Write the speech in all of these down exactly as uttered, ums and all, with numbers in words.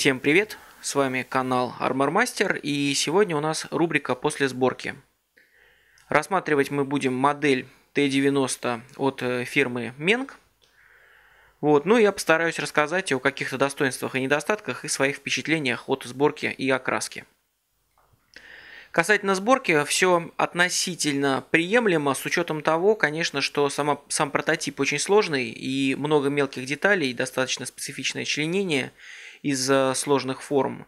Всем привет, с вами канал Armor Master, и сегодня у нас рубрика «После сборки». Рассматривать мы будем модель Т девяносто от фирмы Meng. Вот, ну и я постараюсь рассказать о каких-то достоинствах и недостатках и своих впечатлениях от сборки и окраски. Касательно сборки, все относительно приемлемо, с учетом того, конечно, что сама, сам прототип очень сложный и много мелких деталей, достаточно специфичное членение из сложных форм.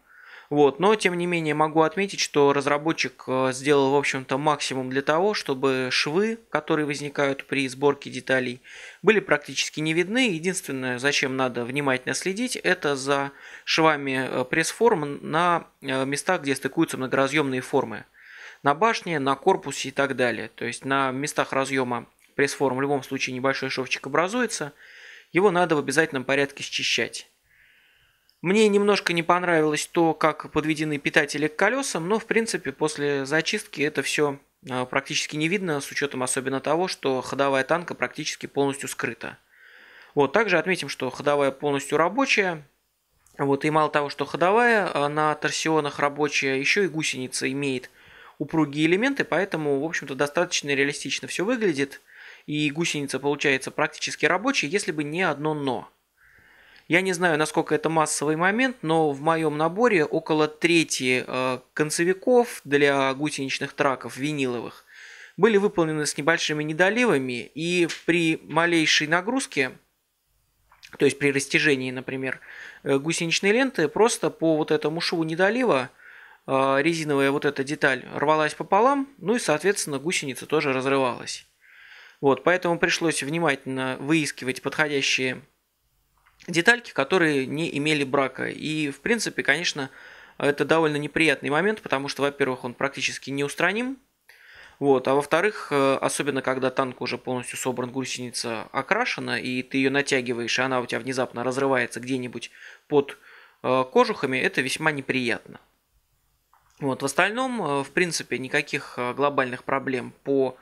Вот. Но, тем не менее, могу отметить, что разработчик сделал, в общем-то, максимум для того, чтобы швы, которые возникают при сборке деталей, были практически не видны. Единственное, зачем надо внимательно следить, это за швами пресс-форм на местах, где стыкуются многоразъемные формы. На башне, на корпусе и так далее. То есть на местах разъема пресс-форм в любом случае небольшой шовчик образуется. Его надо в обязательном порядке счищать. Мне немножко не понравилось то, как подведены питатели к колесам, но в принципе после зачистки это все практически не видно, с учетом особенно того, что ходовая танка практически полностью скрыта. Вот, также отметим, что ходовая полностью рабочая, вот, и мало того, что ходовая на торсионах рабочая, еще и гусеница имеет упругие элементы, поэтому, в общем-то, достаточно реалистично все выглядит, и гусеница получается практически рабочая, если бы не одно «но». Я не знаю, насколько это массовый момент, но в моем наборе около трети концевиков для гусеничных траков виниловых были выполнены с небольшими недоливами, и при малейшей нагрузке, то есть при растяжении, например, гусеничной ленты, просто по вот этому шву недолива резиновая вот эта деталь рвалась пополам, ну и, соответственно, гусеница тоже разрывалась. Вот, поэтому пришлось внимательно выискивать подходящие детальки, которые не имели брака. И, в принципе, конечно, это довольно неприятный момент, потому что, во-первых, он практически неустраним. Вот, а во-вторых, особенно когда танк уже полностью собран, гусеница окрашена, и ты ее натягиваешь, и она у тебя внезапно разрывается где-нибудь под кожухами, это весьма неприятно. Вот, в остальном, в принципе, никаких глобальных проблем по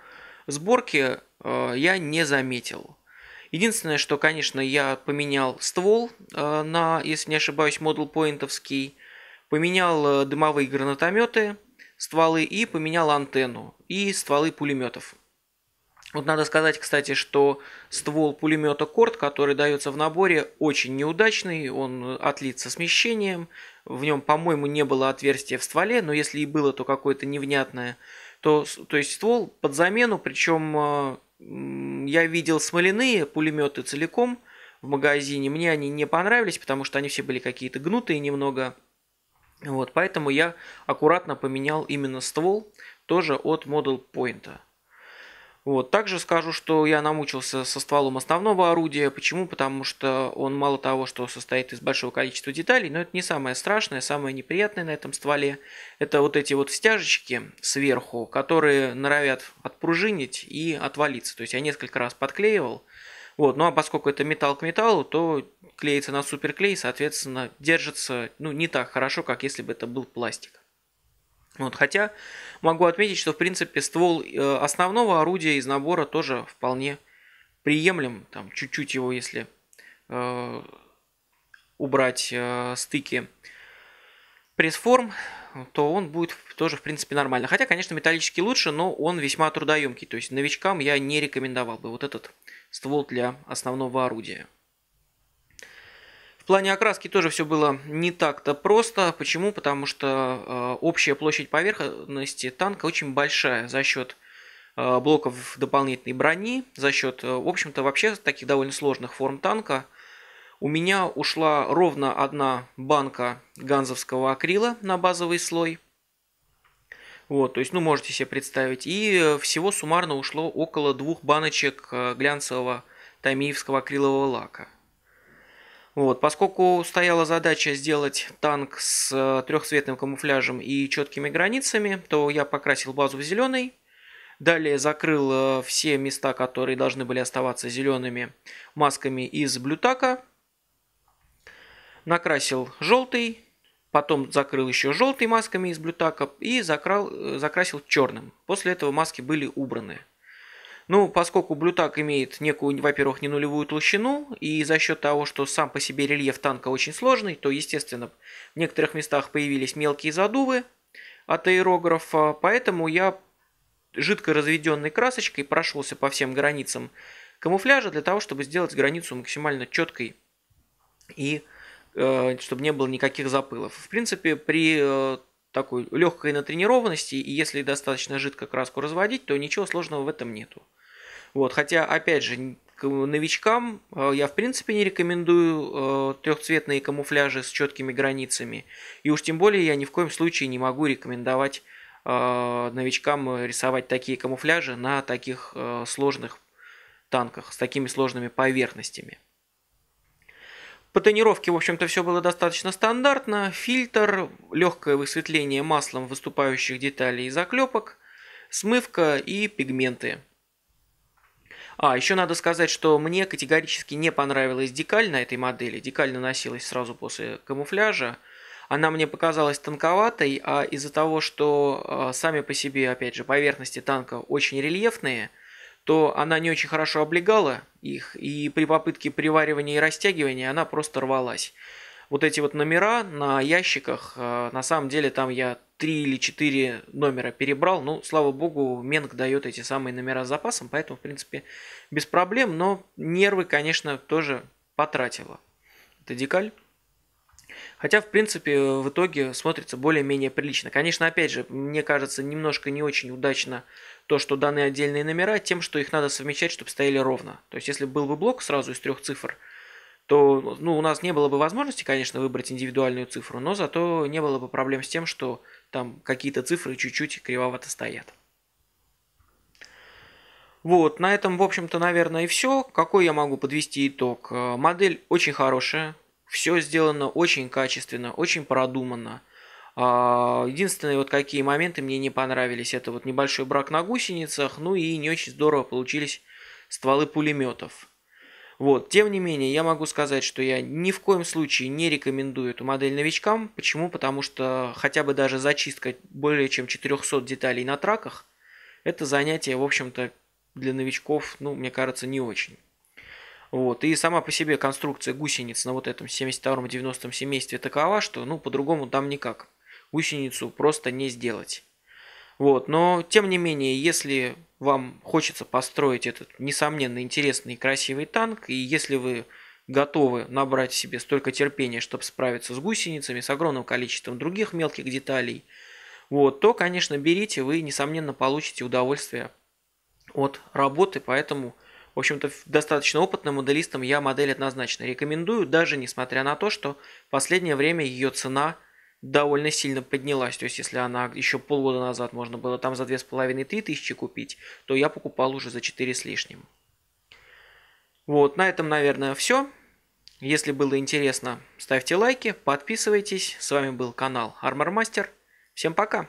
сборке я не заметил. Единственное, что, конечно, я поменял ствол э, на, если не ошибаюсь, Model Point, поменял э, дымовые гранатометы, стволы, и поменял антенну и стволы пулеметов. Вот надо сказать, кстати, что ствол пулемета Корд, который дается в наборе, очень неудачный, он отлит со смещением, в нем, по-моему, не было отверстия в стволе, но если и было, то какое-то невнятное. То, то есть ствол под замену, причем... Э, я видел смоляные пулеметы целиком в магазине. Мне они не понравились, потому что они все были какие-то гнутые немного. Вот, поэтому я аккуратно поменял именно ствол, тоже от Model Point. Вот, также скажу, что я намучился со стволом основного орудия. Почему? Потому что он мало того, что состоит из большого количества деталей, но это не самое страшное, самое неприятное на этом стволе. Это вот эти вот стяжечки сверху, которые норовят отпружинить и отвалиться. То есть я несколько раз подклеивал. Вот, ну а поскольку это металл к металлу, то клеится на суперклей, соответственно, держится, ну, не так хорошо, как если бы это был пластик. Вот, хотя могу отметить, что в принципе ствол э, основного орудия из набора тоже вполне приемлем. Там чуть-чуть его, если э, убрать э, стыки пресс-форм, то он будет тоже в принципе нормально. Хотя, конечно, металлический лучше, но он весьма трудоемкий. То есть новичкам я не рекомендовал бы вот этот ствол для основного орудия. В плане окраски тоже все было не так-то просто. Почему? Потому что э, общая площадь поверхности танка очень большая за счет э, блоков дополнительной брони, за счет, э, в общем-то, вообще таких довольно сложных форм танка. У меня ушла ровно одна банка ганзовского акрила на базовый слой. Вот, то есть, ну, можете себе представить. И всего суммарно ушло около двух баночек глянцевого тамиевского акрилового лака. Вот, поскольку стояла задача сделать танк с трехцветным камуфляжем и четкими границами, то я покрасил базу в зеленый. Далее закрыл все места, которые должны были оставаться зелеными, масками из блютака. Накрасил желтый, потом закрыл еще желтый масками из блютака и закрал, закрасил черным. После этого маски были убраны. Ну, поскольку блютак имеет некую, во-первых, не нулевую толщину, и за счет того, что сам по себе рельеф танка очень сложный, то, естественно, в некоторых местах появились мелкие задувы от аэрографа, поэтому я жидко разведенной красочкой прошелся по всем границам камуфляжа для того, чтобы сделать границу максимально четкой и э, чтобы не было никаких запылов. В принципе, при э, такой легкой натренированности, и если достаточно жидко краску разводить, то ничего сложного в этом нету. Вот, хотя, опять же, новичкам э, я в принципе не рекомендую э, трехцветные камуфляжи с четкими границами. И уж тем более я ни в коем случае не могу рекомендовать э, новичкам рисовать такие камуфляжи на таких э, сложных танках с такими сложными поверхностями. По тонировке, в общем-то, все было достаточно стандартно. Фильтр, легкое высветление маслом выступающих деталей и заклепок, смывка и пигменты. А, еще надо сказать, что мне категорически не понравилась декаль на этой модели. Декаль наносилась сразу после камуфляжа. Она мне показалась танковатой, а из-за того, что сами по себе, опять же, поверхности танка очень рельефные, то она не очень хорошо облегала их, и при попытке приваривания и растягивания она просто рвалась. Вот эти вот номера на ящиках, на самом деле там я три или четыре номера перебрал, ну, слава богу, Менг дает эти самые номера с запасом, поэтому, в принципе, без проблем, но нервы, конечно, тоже потратила. Это декаль. Хотя, в принципе, в итоге смотрится более-менее прилично. Конечно, опять же, мне кажется, немножко не очень удачно то, что даны отдельные номера, тем, что их надо совмещать, чтобы стояли ровно. То есть, если был бы блок сразу из трех цифр, то ну, у нас не было бы возможности, конечно, выбрать индивидуальную цифру, но зато не было бы проблем с тем, что там какие-то цифры чуть-чуть кривовато стоят. Вот, на этом, в общем-то, наверное, и все. Какой я могу подвести итог? Модель очень хорошая. Все сделано очень качественно, очень продуманно. Единственные вот какие моменты мне не понравились, это вот небольшой брак на гусеницах, ну и не очень здорово получились стволы пулеметов. Вот, тем не менее, я могу сказать, что я ни в коем случае не рекомендую эту модель новичкам. Почему? Потому что хотя бы даже зачистка более чем четырёхсот деталей на траках, это занятие, в общем-то, для новичков, ну, мне кажется, не очень. Вот. И сама по себе конструкция гусениц на вот этом семьдесят втором девяностом семействе такова, что ну по-другому там никак. Гусеницу просто не сделать. Вот. Но, тем не менее, если вам хочется построить этот, несомненно, интересный и красивый танк, и если вы готовы набрать себе столько терпения, чтобы справиться с гусеницами, с огромным количеством других мелких деталей, вот, то, конечно, берите, вы, несомненно, получите удовольствие от работы, поэтому... В общем-то, достаточно опытным моделистам я модель однозначно рекомендую, даже несмотря на то, что в последнее время ее цена довольно сильно поднялась. То есть, если она еще полгода назад можно было там за две с половиной — три тысячи купить, то я покупал уже за четыре с лишним. Вот, на этом, наверное, все. Если было интересно, ставьте лайки, подписывайтесь. С вами был канал Armor Master. Всем пока!